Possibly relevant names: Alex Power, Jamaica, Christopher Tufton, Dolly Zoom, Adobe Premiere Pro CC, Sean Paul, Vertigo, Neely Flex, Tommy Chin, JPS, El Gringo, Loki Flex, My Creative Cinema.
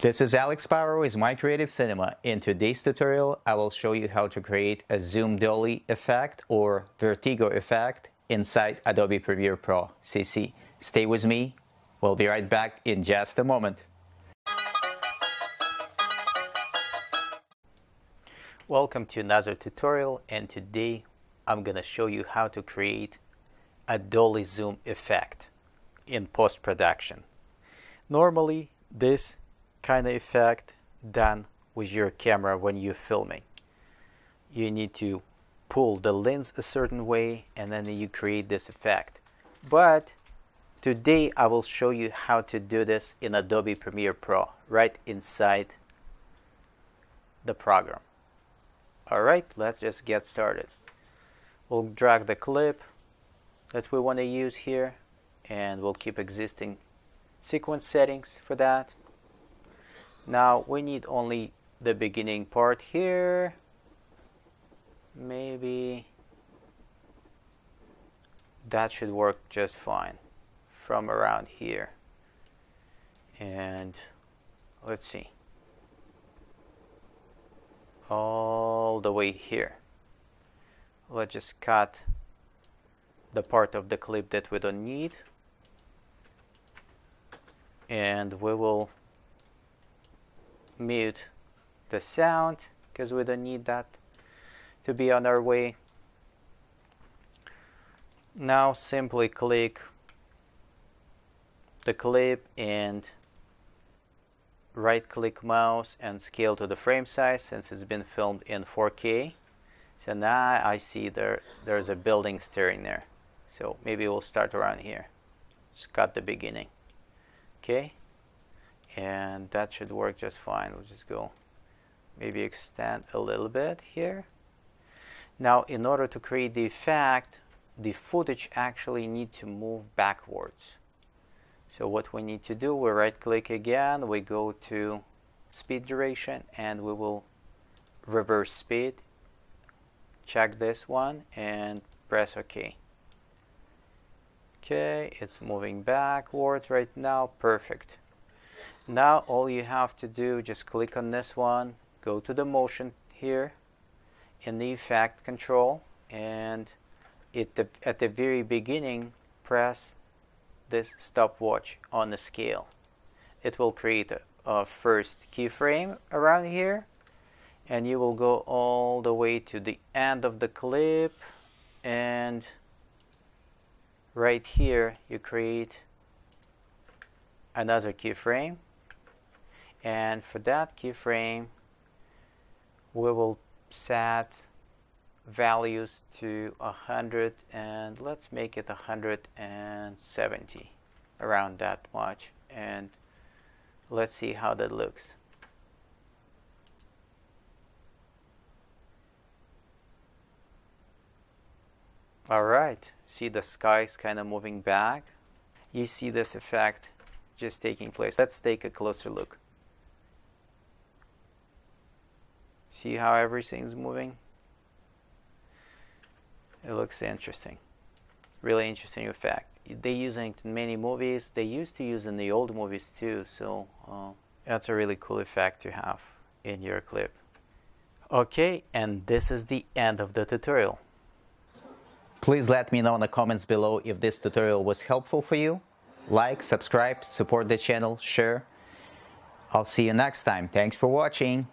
This is Alex Power with My Creative Cinema. In today's tutorial, I will show you how to create a zoom dolly effect or vertigo effect inside Adobe Premiere Pro CC. Stay with me. We'll be right back in just a moment. Welcome to another tutorial, and today I'm gonna show you how to create a dolly zoom effect in post-production. Normally, this kind of effect done with your camera when you're filming. You need to pull the lens a certain way and then you create this effect. But today I will show you how to do this in Adobe Premiere Pro right inside the program. Alright, let's just get started. We'll drag the clip that we want to use here and we'll keep existing sequence settings for that. Now we need only the beginning part here, maybe that should work just fine from around here. And let's see, all the way here. Let's just cut the part of the clip that we don't need and we will mute the sound because we don't need that to be on our way. Now simply click the clip and right click mouse and scale to the frame size since it's been filmed in 4K. So now I see there's a building stirring there. So maybe we'll start around here. Just cut the beginning. Okay. And that should work just fine. We'll just go maybe extend a little bit here. Now in order to create the effect, the footage actually needs to move backwards. So what we need to do, we right click again, we go to speed duration and we will reverse speed. Check this one and press OK. Okay, it's moving backwards right now. Perfect. Now all you have to do, just click on this one, go to the motion here in the effect control, and at the very beginning press this stopwatch on the scale. It will create a first keyframe around here and you will go all the way to the end of the clip, and right here you create another keyframe, and for that keyframe we will set values to 100 and let's make it 170, around that much, and let's see how that looks. Alright, see the sky is kind of moving back. You see this effect just taking place. Let's take a closer look. See how everything's moving? It looks interesting. Really interesting effect. They use it in many movies. They used to use it in the old movies too, so that's a really cool effect to have in your clip. Okay, and this is the end of the tutorial. Please let me know in the comments below if this tutorial was helpful for you. Like, subscribe, support the channel, share. I'll see you next time. Thanks for watching.